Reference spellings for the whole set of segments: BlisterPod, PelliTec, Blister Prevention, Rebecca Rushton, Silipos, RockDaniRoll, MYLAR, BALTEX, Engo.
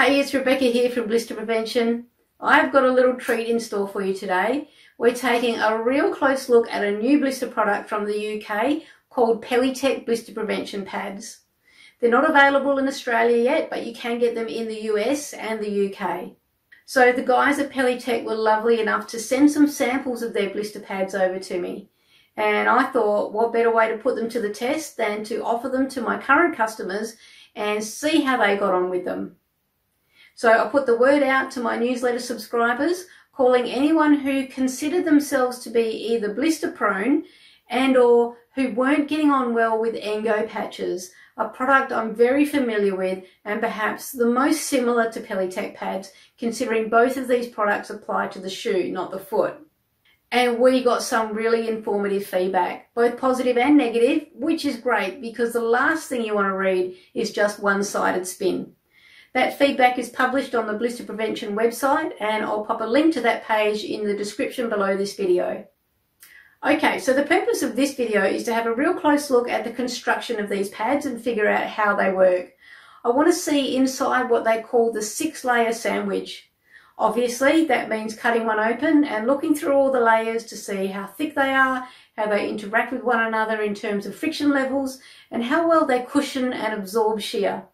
Hey, it's Rebecca here from Blister Prevention. I've got a little treat in store for you today. We're taking a real close look at a new blister product from the UK called PelliTec Blister Prevention Pads. They're not available in Australia yet, but you can get them in the US and the UK. So the guys at PelliTec were lovely enough to send some samples of their blister pads over to me. And I thought, what better way to put them to the test than to offer them to my current customers and see how they got on with them. So I put the word out to my newsletter subscribers, calling anyone who considered themselves to be either blister prone and or who weren't getting on well with Engo patches, a product I'm very familiar with and perhaps the most similar to PelliTec pads, considering both of these products apply to the shoe, not the foot. And we got some really informative feedback, both positive and negative, which is great because the last thing you want to read is just one-sided spin. That feedback is published on the Blister Prevention website, and I'll pop a link to that page in the description below this video. Okay, so the purpose of this video is to have a real close look at the construction of these pads and figure out how they work. I want to see inside what they call the 6-layer sandwich. Obviously, that means cutting one open and looking through all the layers to see how thick they are, how they interact with one another in terms of friction levels, and how well they cushion and absorb shear.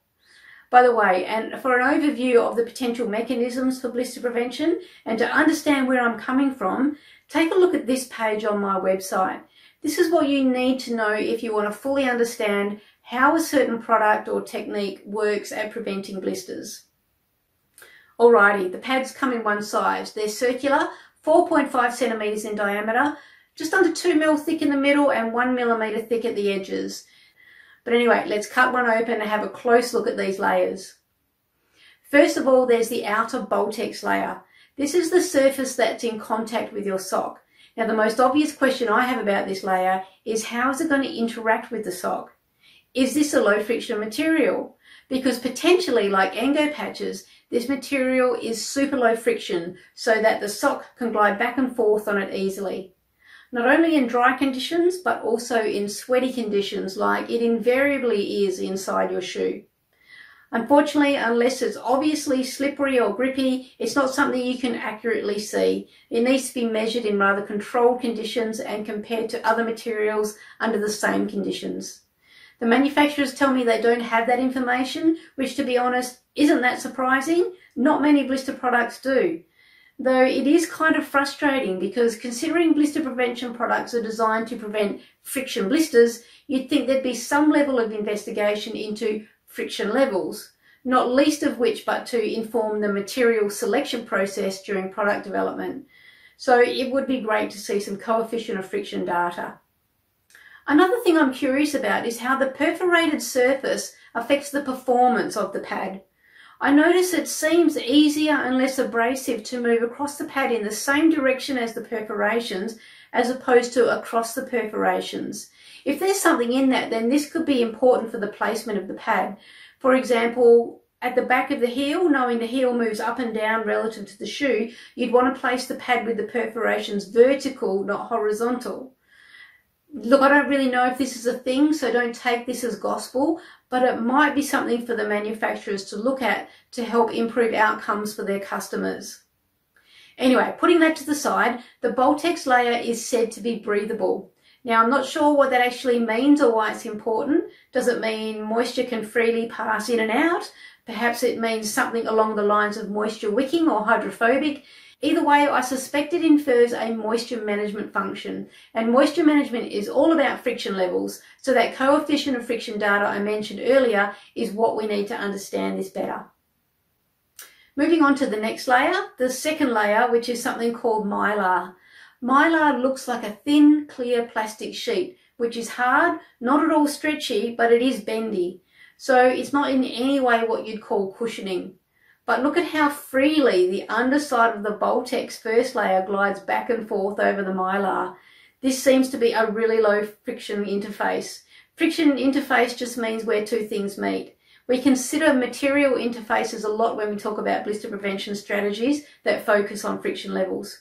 By the way, and for an overview of the potential mechanisms for blister prevention and to understand where I'm coming from, take a look at this page on my website. This is what you need to know if you want to fully understand how a certain product or technique works at preventing blisters. Alrighty, the pads come in one size. They're circular, 4.5 centimetres in diameter, just under 2mm thick in the middle and 1mm thick at the edges. But anyway, let's cut one open and have a close look at these layers. First of all, there's the outer BALTEX layer. This is the surface that's in contact with your sock. Now, the most obvious question I have about this layer is how is it going to interact with the sock? Is this a low friction material? Because potentially, like Engo patches, this material is super low friction so that the sock can glide back and forth on it easily. Not only in dry conditions, but also in sweaty conditions, like it invariably is inside your shoe. Unfortunately, unless it's obviously slippery or grippy, it's not something you can accurately see. It needs to be measured in rather controlled conditions and compared to other materials under the same conditions. The manufacturers tell me they don't have that information, which, to be honest, isn't that surprising. Not many blister products do. Though it is kind of frustrating because considering blister prevention products are designed to prevent friction blisters, you'd think there'd be some level of investigation into friction levels, not least of which but to inform the material selection process during product development. So it would be great to see some coefficient of friction data. Another thing I'm curious about is how the perforated surface affects the performance of the pad. I notice it seems easier and less abrasive to move across the pad in the same direction as the perforations as opposed to across the perforations. If there's something in that, then this could be important for the placement of the pad. For example, at the back of the heel, knowing the heel moves up and down relative to the shoe, you'd want to place the pad with the perforations vertical, not horizontal. Look, I don't really know if this is a thing, so don't take this as gospel, but it might be something for the manufacturers to look at to help improve outcomes for their customers. Anyway, putting that to the side, the BALTEX layer is said to be breathable. Now, I'm not sure what that actually means or why it's important. Does it mean moisture can freely pass in and out? Perhaps it means something along the lines of moisture wicking or hydrophobic. Either way, I suspect it infers a moisture management function, and moisture management is all about friction levels, so that coefficient of friction data I mentioned earlier is what we need to understand this better. Moving on to the next layer, the second layer, which is something called MYLAR. MYLAR looks like a thin, clear plastic sheet, which is hard, not at all stretchy, but it is bendy. So it's not in any way what you'd call cushioning. But look at how freely the underside of the BALTEX first layer glides back and forth over the MYLAR. This seems to be a really low friction interface. Friction interface just means where two things meet. We consider material interfaces a lot when we talk about blister prevention strategies that focus on friction levels.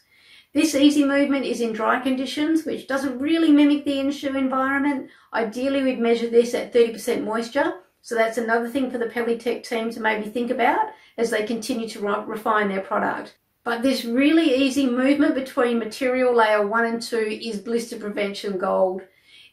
This easy movement is in dry conditions, which doesn't really mimic the in-shoe environment. Ideally, we'd measure this at 30% moisture, So that's another thing for the PelliTec team to maybe think about as they continue to refine their product. But this really easy movement between material layer 1 and 2 is blister prevention gold.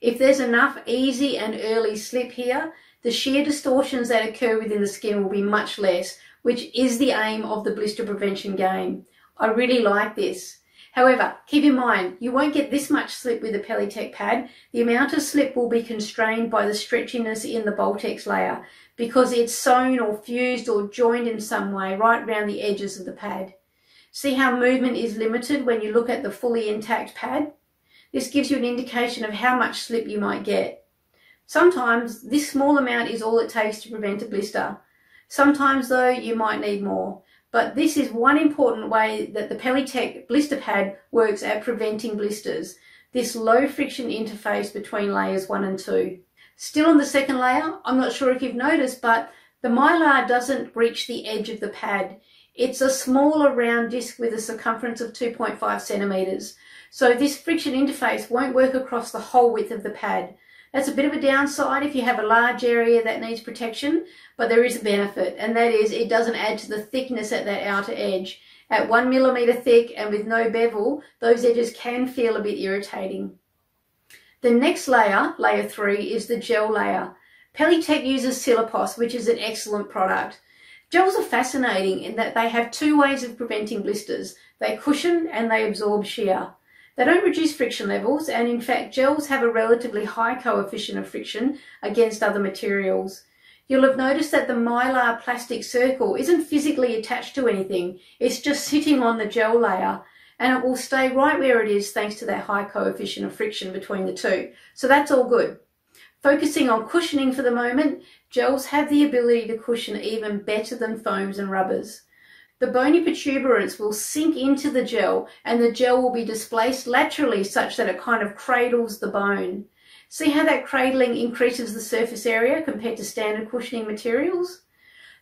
If there's enough easy and early slip here, the shear distortions that occur within the skin will be much less, which is the aim of the blister prevention game. I really like this. However, keep in mind, you won't get this much slip with the PelliTec pad. The amount of slip will be constrained by the stretchiness in the BALTEX layer because it's sewn or fused or joined in some way right around the edges of the pad. See how movement is limited when you look at the fully intact pad? This gives you an indication of how much slip you might get. Sometimes this small amount is all it takes to prevent a blister. Sometimes though, you might need more. But this is one important way that the PelliTec blister pad works at preventing blisters, this low friction interface between layers 1 and 2. Still on the second layer, I'm not sure if you've noticed, but the mylar doesn't reach the edge of the pad. It's a smaller round disc with a circumference of 2.5 centimetres. So this friction interface won't work across the whole width of the pad. That's a bit of a downside if you have a large area that needs protection, but there is a benefit, and that is it doesn't add to the thickness at that outer edge. At 1 millimetre thick and with no bevel, those edges can feel a bit irritating. The next layer, layer 3, is the gel layer. PelliTec uses Silipos, which is an excellent product. Gels are fascinating in that they have two ways of preventing blisters. They cushion and they absorb shear. They don't reduce friction levels, and in fact gels have a relatively high coefficient of friction against other materials. You'll have noticed that the mylar plastic circle isn't physically attached to anything, it's just sitting on the gel layer, and it will stay right where it is thanks to that high coefficient of friction between the two. So that's all good. Focusing on cushioning for the moment, gels have the ability to cushion even better than foams and rubbers. The bony protuberance will sink into the gel and the gel will be displaced laterally such that it kind of cradles the bone. See how that cradling increases the surface area compared to standard cushioning materials?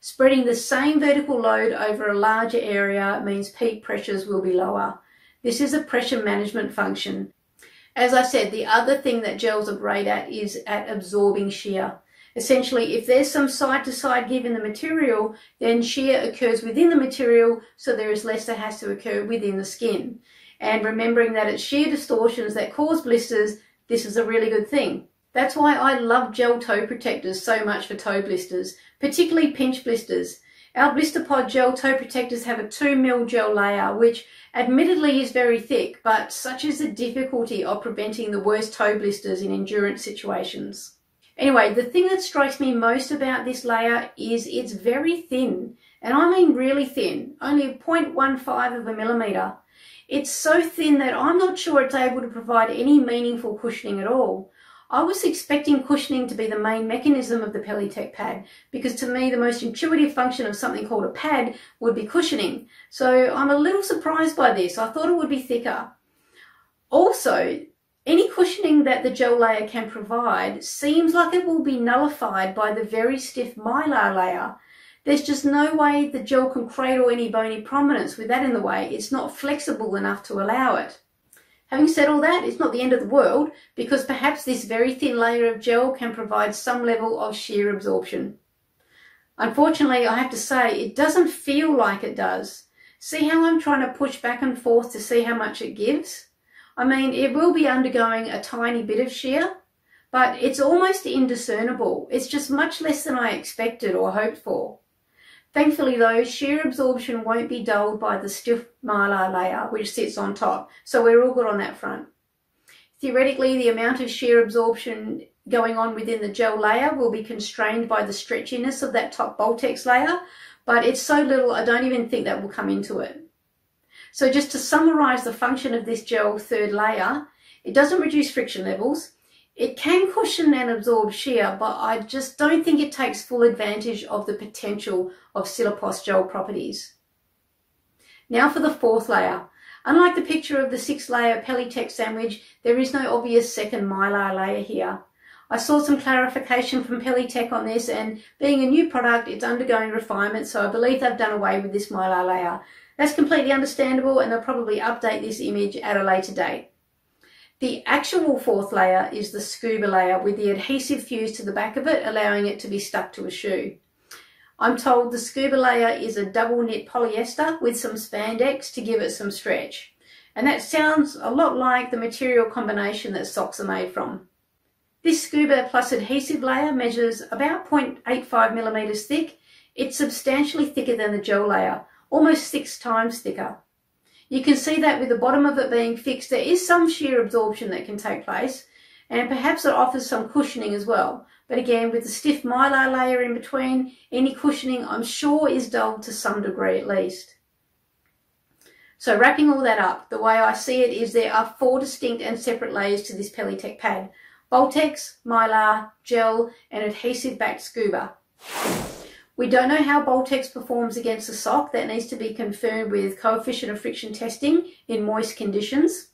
Spreading the same vertical load over a larger area means peak pressures will be lower. This is a pressure management function. As I said, the other thing that gels are great at is at absorbing shear. Essentially, if there's some side-to-side give in the material, then shear occurs within the material, so there is less that has to occur within the skin. And remembering that it's shear distortions that cause blisters, this is a really good thing. That's why I love gel toe protectors so much for toe blisters, particularly pinch blisters. Our BlisterPod gel toe protectors have a 2 mil gel layer, which admittedly is very thick, but such is the difficulty of preventing the worst toe blisters in endurance situations. Anyway, the thing that strikes me most about this layer is it's very thin, and I mean really thin, only 0.15 of a millimetre. It's so thin that I'm not sure it's able to provide any meaningful cushioning at all. I was expecting cushioning to be the main mechanism of the PelliTec pad, because to me the most intuitive function of something called a pad would be cushioning. So I'm a little surprised by this. I thought it would be thicker. Also, any cushioning that the gel layer can provide seems like it will be nullified by the very stiff mylar layer. There's just no way the gel can cradle any bony prominence with that in the way. It's not flexible enough to allow it. Having said all that, it's not the end of the world, because perhaps this very thin layer of gel can provide some level of shear absorption. Unfortunately, I have to say, it doesn't feel like it does. See how I'm trying to push back and forth to see how much it gives? I mean, it will be undergoing a tiny bit of shear, but it's almost indiscernible. It's just much less than I expected or hoped for. Thankfully though, shear absorption won't be dulled by the stiff mylar layer which sits on top, so we're all good on that front. Theoretically, the amount of shear absorption going on within the gel layer will be constrained by the stretchiness of that top BALTEX layer, but it's so little I don't even think that will come into it. So just to summarise the function of this gel third layer, it doesn't reduce friction levels, it can cushion and absorb shear, but I just don't think it takes full advantage of the potential of Silipos gel properties. Now for the fourth layer. Unlike the picture of the 6-layer PelliTec sandwich, there is no obvious second mylar layer here. I saw some clarification from PelliTec on this, and being a new product, it's undergoing refinement, so I believe they've done away with this mylar layer. That's completely understandable, and they'll probably update this image at a later date. The actual fourth layer is the scuba layer with the adhesive fused to the back of it, allowing it to be stuck to a shoe. I'm told the scuba layer is a double knit polyester with some spandex to give it some stretch. And that sounds a lot like the material combination that socks are made from. This scuba plus adhesive layer measures about 0.85mm thick. It's substantially thicker than the gel layer, almost 6 times thicker. You can see that with the bottom of it being fixed, there is some shear absorption that can take place, and perhaps it offers some cushioning as well. But again, with the stiff mylar layer in between, any cushioning I'm sure is dulled to some degree at least. So wrapping all that up, the way I see it is there are 4 distinct and separate layers to this PelliTec pad: BALTEX, MYLAR, gel, and adhesive-backed scuba. We don't know how BALTEX performs against a sock. That needs to be confirmed with coefficient of friction testing in moist conditions.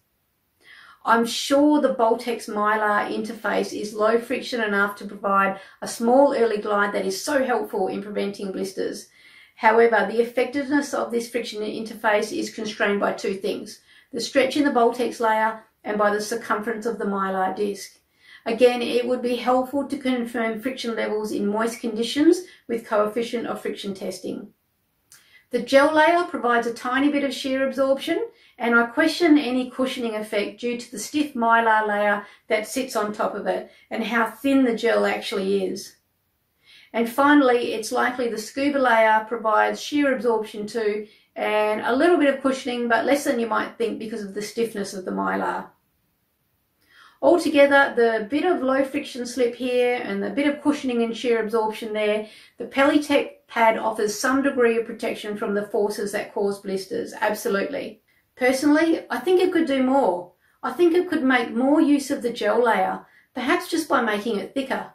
I'm sure the BALTEX MYLAR interface is low friction enough to provide a small early glide that is so helpful in preventing blisters. However, the effectiveness of this friction interface is constrained by 2 things: the stretch in the BALTEX layer and by the circumference of the MYLAR disc. Again, it would be helpful to confirm friction levels in moist conditions with coefficient of friction testing. The gel layer provides a tiny bit of shear absorption, and I question any cushioning effect due to the stiff mylar layer that sits on top of it and how thin the gel actually is. And finally, it's likely the scuba layer provides shear absorption too, and a little bit of cushioning, but less than you might think because of the stiffness of the mylar. Altogether, the bit of low friction slip here and the bit of cushioning and shear absorption there, the PelliTec pad offers some degree of protection from the forces that cause blisters, absolutely. Personally, I think it could do more. I think it could make more use of the gel layer, perhaps just by making it thicker.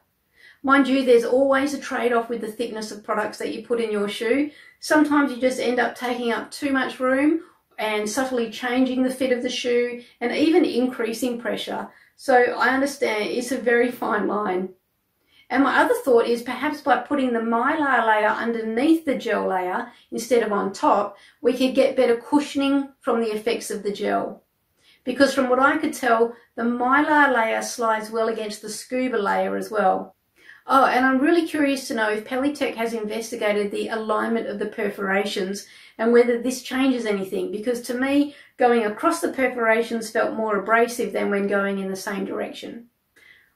Mind you, there's always a trade-off with the thickness of products that you put in your shoe. Sometimes you just end up taking up too much room and subtly changing the fit of the shoe and even increasing pressure. So I understand it's a very fine line. And my other thought is perhaps by putting the mylar layer underneath the gel layer instead of on top, we could get better cushioning from the effects of the gel. Because from what I could tell, the mylar layer slides well against the scuba layer as well. Oh, and I'm really curious to know if PelliTec has investigated the alignment of the perforations and whether this changes anything, because to me, going across the perforations felt more abrasive than when going in the same direction.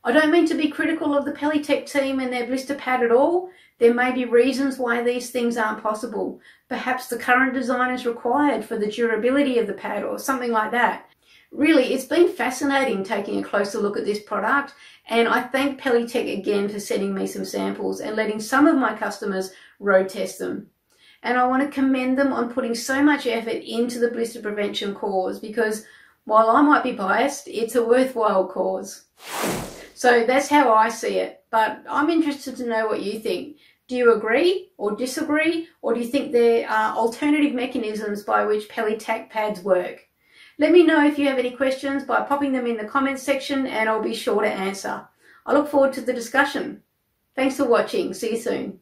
I don't mean to be critical of the PelliTec team and their blister pad at all. There may be reasons why these things aren't possible. Perhaps the current design is required for the durability of the pad or something like that. Really, it's been fascinating taking a closer look at this product, and I thank PelliTec again for sending me some samples and letting some of my customers road test them. And I want to commend them on putting so much effort into the blister prevention cause, because while I might be biased, it's a worthwhile cause. So that's how I see it, but I'm interested to know what you think. Do you agree or disagree, or do you think there are alternative mechanisms by which PelliTec pads work? Let me know if you have any questions by popping them in the comments section, and I'll be sure to answer. I look forward to the discussion. Thanks for watching. See you soon.